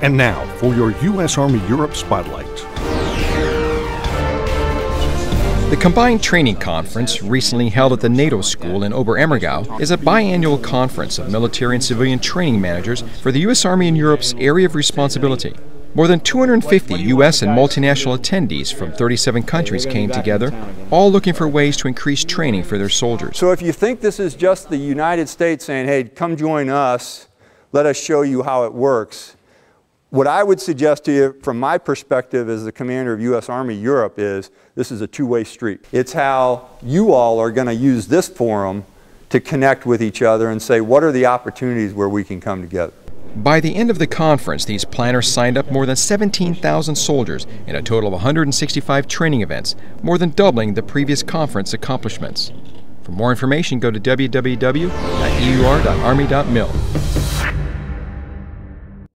And now for your U.S. Army Europe Spotlight. The Combined Training Conference, recently held at the NATO School in Oberammergau, is a biannual conference of military and civilian training managers for the U.S. Army and Europe's area of responsibility. More than 250 U.S. and multinational attendees from 37 countries came together, all looking for ways to increase training for their soldiers. So if you think this is just the United States saying, hey, come join us, let us show you how it works, what I would suggest to you from my perspective as the commander of U.S. Army Europe is this is a two-way street. It's how you all are going to use this forum to connect with each other and say, what are the opportunities where we can come together? By the end of the conference, these planners signed up more than 17,000 soldiers in a total of 165 training events, more than doubling the previous conference accomplishments. For more information, go to www.eur.army.mil.